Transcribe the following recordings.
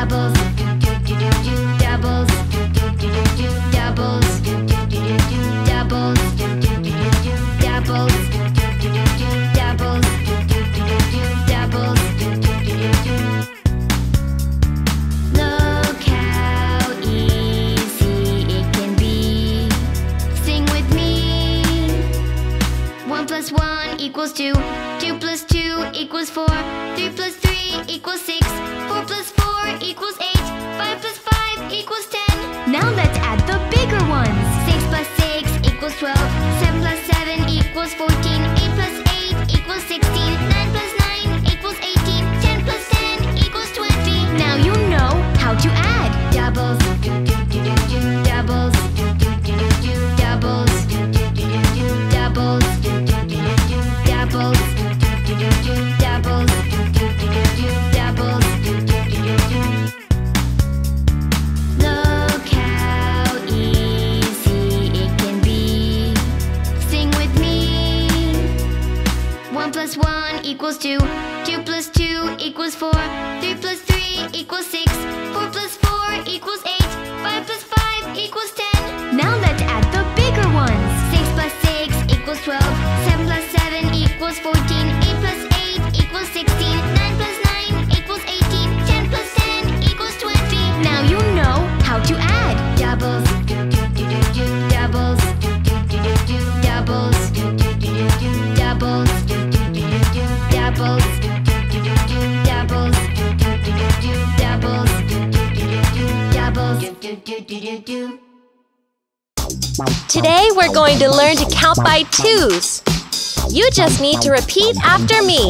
doubles, do do do do do doubles, do do do do do doubles, do do do do do doubles, do do do do do doubles, do do do do do doubles, do do do do do doubles, do do do do do. Look how easy it can be. Sing with me. 1 + 1 = 2. 2 + 2 = 4. 3 + 3 = 6. 4 + 4 = 8. 5 + 5 = 10. Now let's add the bigger ones. 6 + 6 = 12. 7 + 7 = 14. 8 + 8 = 16. 9 + 9 = 18. 10 + 10 = 20. Now you know how to add. Doubles, do do do do do. Doubles, do do do do do. Doubles, do do do do do. Doubles, do do do do do. Doubles, do do do do. Doubles, do do do do do. Doubles, do do do do. Look how easy it can be. Sing with me. 1 + 1 = 2. 2 + 2 = 4. 3 + 3 = 6. 4 + 4 = 8. 5 + 5 = 10. Now let's add the bigger ones. 6 + 6 = 12. 7 + 7 = 14. 8 + 8 = 16. 9 + 9 = 18. 10 + 10 = 20. Now you know how to add. Doubles, do do do do do. Doubles, do do do do do. Doubles, do do do do do. Doubles, do do do do do. Doubles, do do do do do. Doubles, do do do do do. Doubles, do do do do do. Doubles, do do do do do. Today we're going to learn to count by twos. You just need to repeat after me.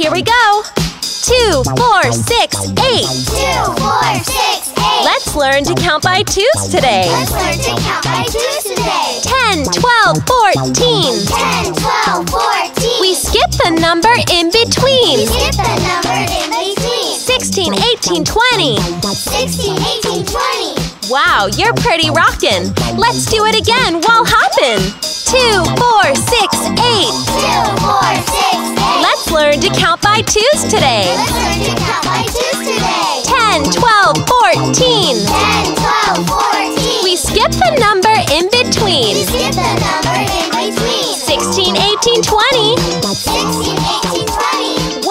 Here we go! 2, 4, 6, 8. 2, 4, 6, 8. Let's learn to count by twos today. Let's learn to count by twos today. 10, 12, 14. 10, 12, 14. We skip the number in between. We skip the number in between. 16, 18, 20. 16, 18, 20. Wow, you're pretty rockin'! Let's do it again while hoppin'! 2, 4, 6, 8. 2, 4, 6, 8. Let's learn to count by twos today. Let's learn to count by twos today. 10, 12, 14. 10, 12, 14. We skip the number in between. We skip the number in between. 16, 18, 20. 16, 18,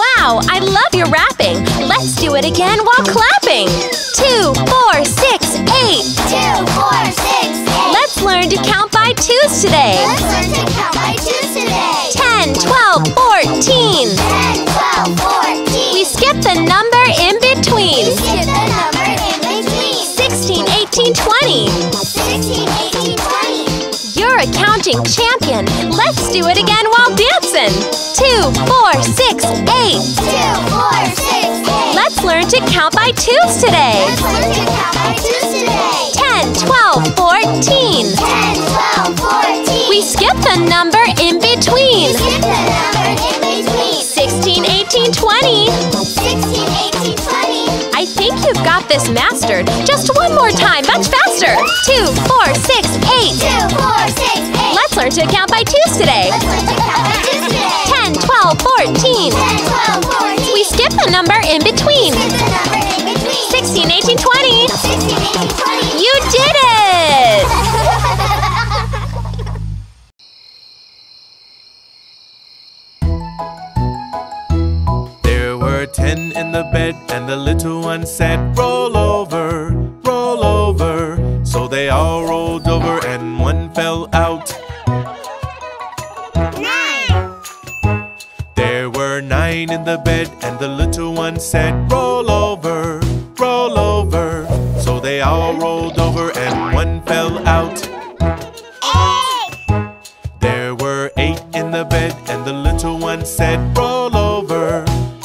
20. Wow, I love your rapping. Let's do it again while clapping. 2, 4, 6, 8. 2, 4, 6, 8. Let's learn to count by twos today. Let's learn to count by twos today. 10, 12, 14. 10, 12, 14. We skip the number in between. We skip the number in between. 16, 18, 20. 16, 18, 20. You're a counting champion. Let's do it again while dancing. 2, 4, 6, 8. 2, 4, 6, 8. Let's learn to count by twos today. Let's learn to count by twos today. 10, 12, 14. 10, 12, 14. We skip the number in between. We skip the number in between. 16, 18, 20. 16, 18, 20. I think you've got this mastered. Just one more time, much faster. 2, 4, 6, 8. 2, 4, 6, 8. Let's learn to count by twos today. Let's learn to count by twos today. 10, 12, 14. 10, 12, 14. We skip the number in between. We skip the number in between. 16, 18, 20. 16, 18, 20. You did it! There were 10 in the bed, and the little one said, "Roll over, roll over." So they all rolled over, and one fell out. 9. There were 9 in the bed, and the little one said, "Roll over, roll over." So they all rolled over, and one fell out. 8. There were 8 in the bed, and the little one said, "Roll over,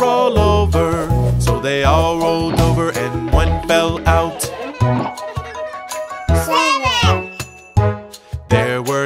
roll over." So they all rolled over, and one fell out. 7. There were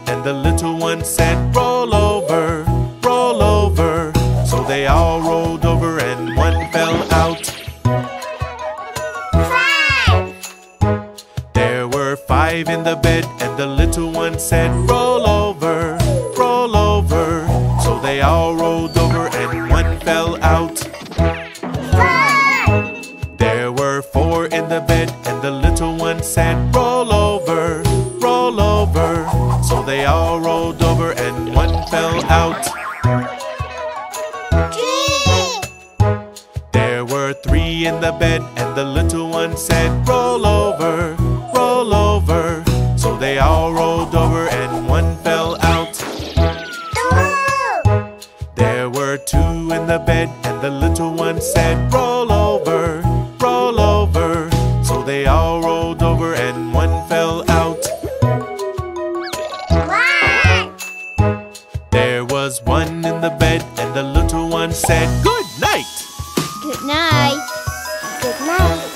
and the little one said, "Roll over, roll over." So they all rolled over, and one fell out. alive in the bed, and the little one said, roll over, roll over. So they all rolled over and one fell out. Four! There were four in the bed, and the little one said, roll over, roll over. So they all rolled over and one fell out. Three in the bed, and the little one said, roll over, roll over. So they all rolled over and one fell out. There were two in the bed, and the little one said, roll over, roll over. So they all rolled over and one fell out. There was one in the bed, and the little one said, good night. Good night. Good night.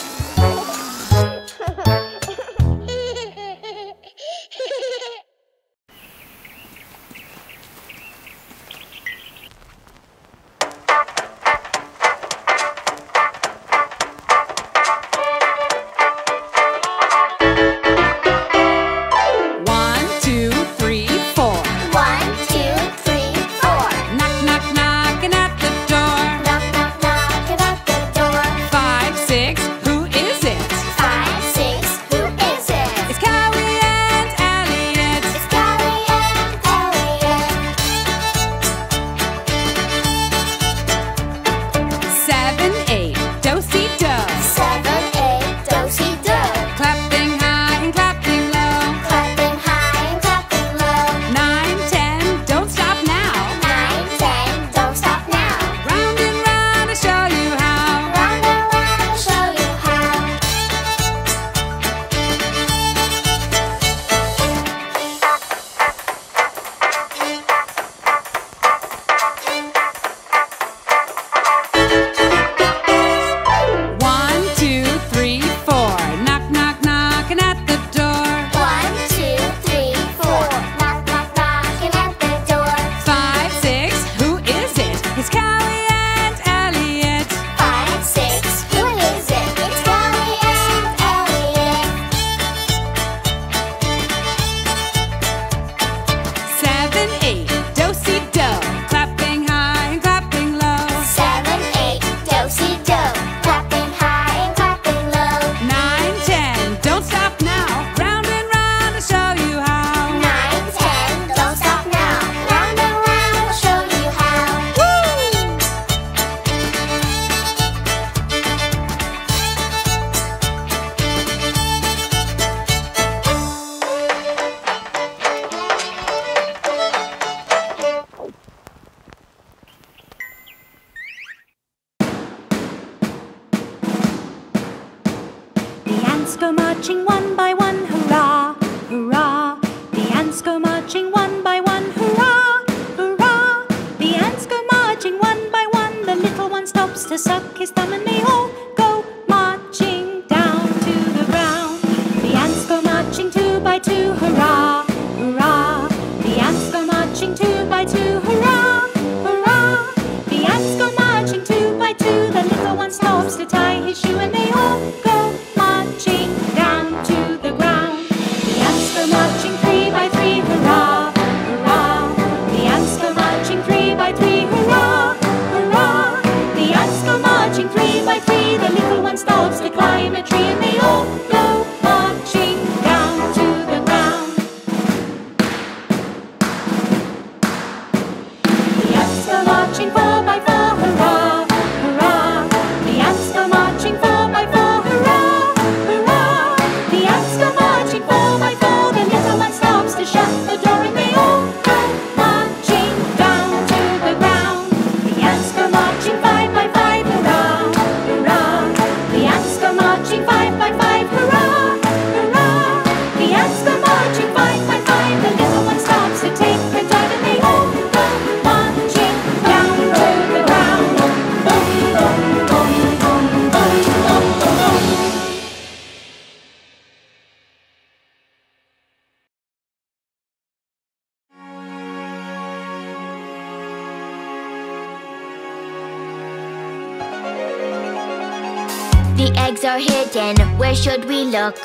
The eggs are hidden, where should we look?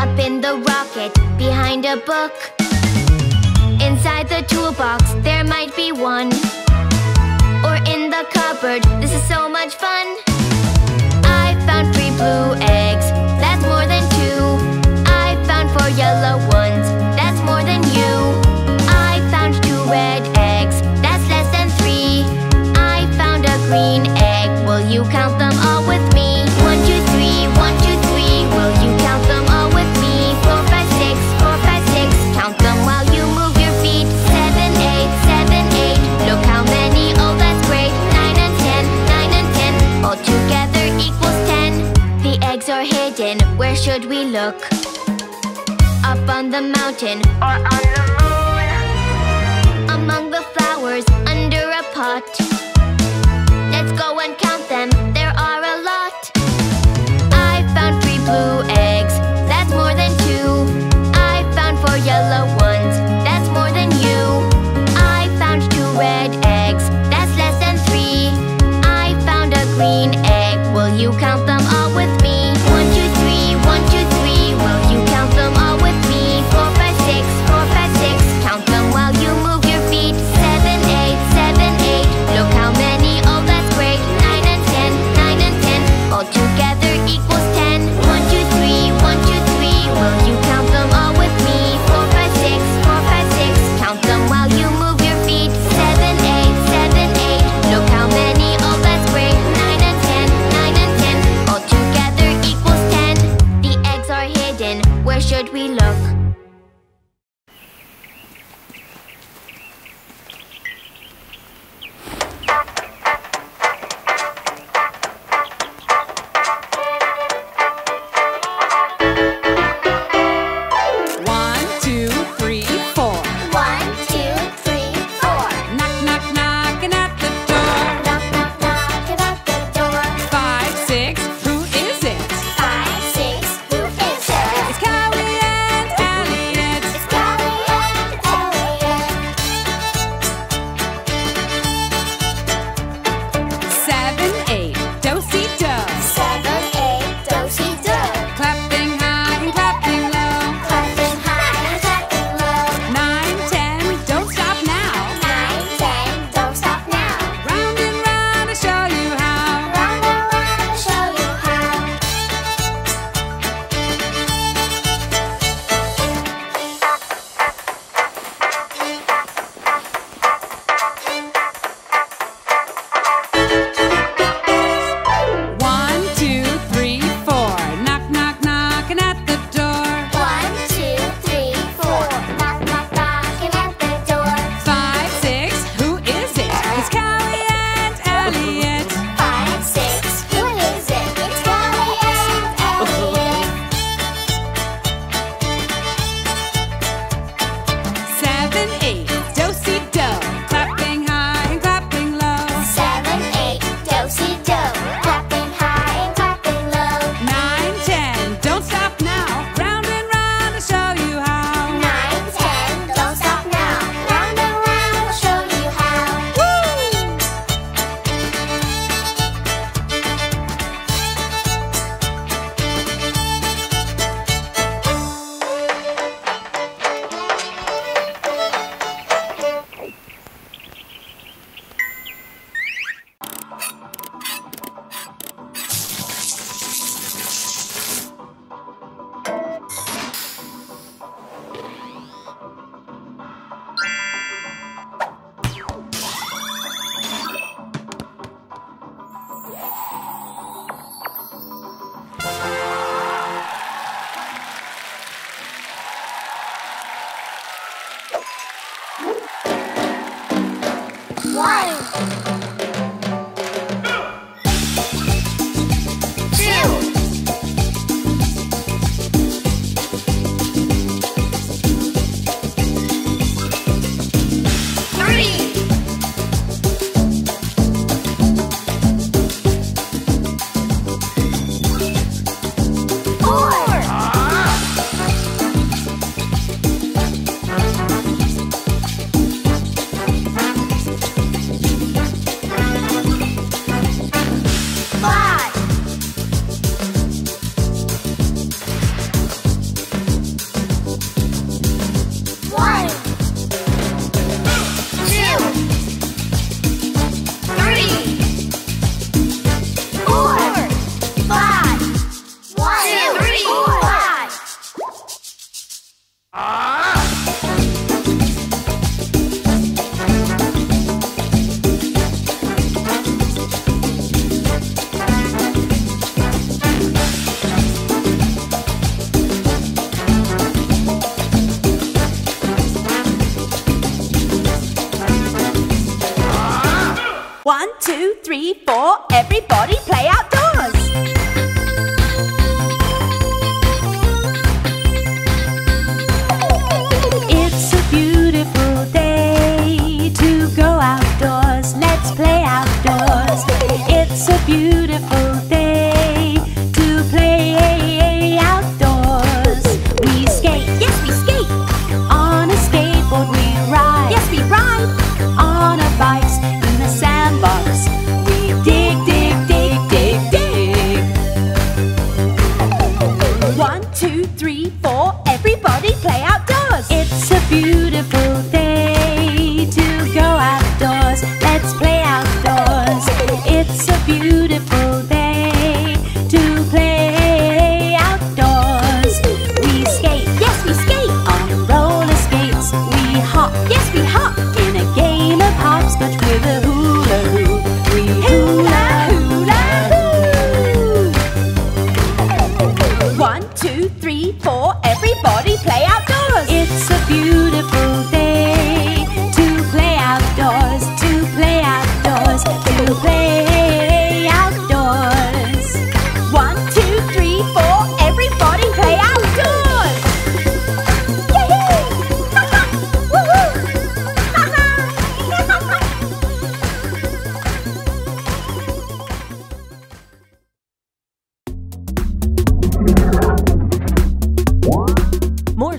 Up in the rocket, behind a book. Inside the toolbox, there might be one. Or in the cupboard, this is so much fun. I found 3 blue eggs, that's more than 2. I found 4 yellow ones, that's more than you. I found 2 red eggs, that's less than 3. I found a green egg, will you count them all with me? 1, 2, 3, 1, 2, 3, will you count them all with me? 4, 5, 6, 4, 5, 6, count them while you move your feet. 7, 8, 7, 8, look how many, oh that's great. 9 and 10, 9 and 10, all together equals 10. The eggs are hidden, where should we look? Up on the mountain, or on the moon? Among the flowers, under a pot. Let's go and count them, there are a lot. I found 3 blue eggs, that's more than 2. I found 4 yellow ones, that's more than you. I found 2 red eggs, that's less than 3. I found a green egg, will you count them all with me? 1, 2, 3, 1, 2, 3, will you count them all with me? 4, 5, 6, 4, 5, 6, count them while you move your feet. 7, 8, 7, 8, look how many, oh that's great. 9 and 10, 9 and 10, all together equals 10. 1, 2, 3, 1, 2, 3, will you count them all with me? 4, 5, 6, 4, 5, 6, count them while you move your feet. 7, 8, 7, 8, look how many, oh that's great. 9 and 10, 9 and 10, all together equals 10. The eggs are hidden, where should we look?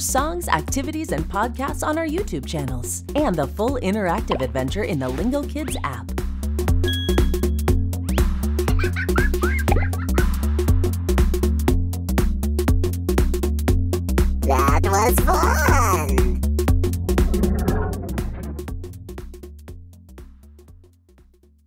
songs, activities, and podcasts on our YouTube channels, and the full interactive adventure in the Lingokids app.